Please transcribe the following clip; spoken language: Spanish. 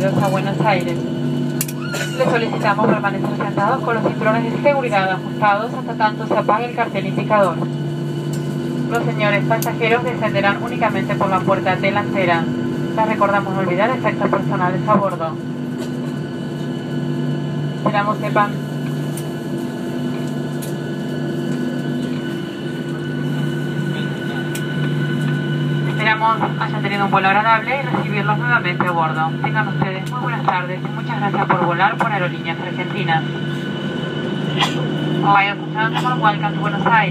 bienvenidos a Buenos Aires. Les solicitamos permanecer sentados con los cinturones de seguridad ajustados hasta tanto se apague el cartel indicador. Los señores pasajeros descenderán únicamente por la puerta delantera. Les recordamos no olvidar efectos personales a bordo. Esperamos sepan. Esperamos hayan tenido un vuelo agradable y recibirlos nuevamente a bordo. Tengan ustedes muy buenas tardes y muchas gracias por volar por Aerolíneas Argentinas. Hello and welcome to Buenos Aires.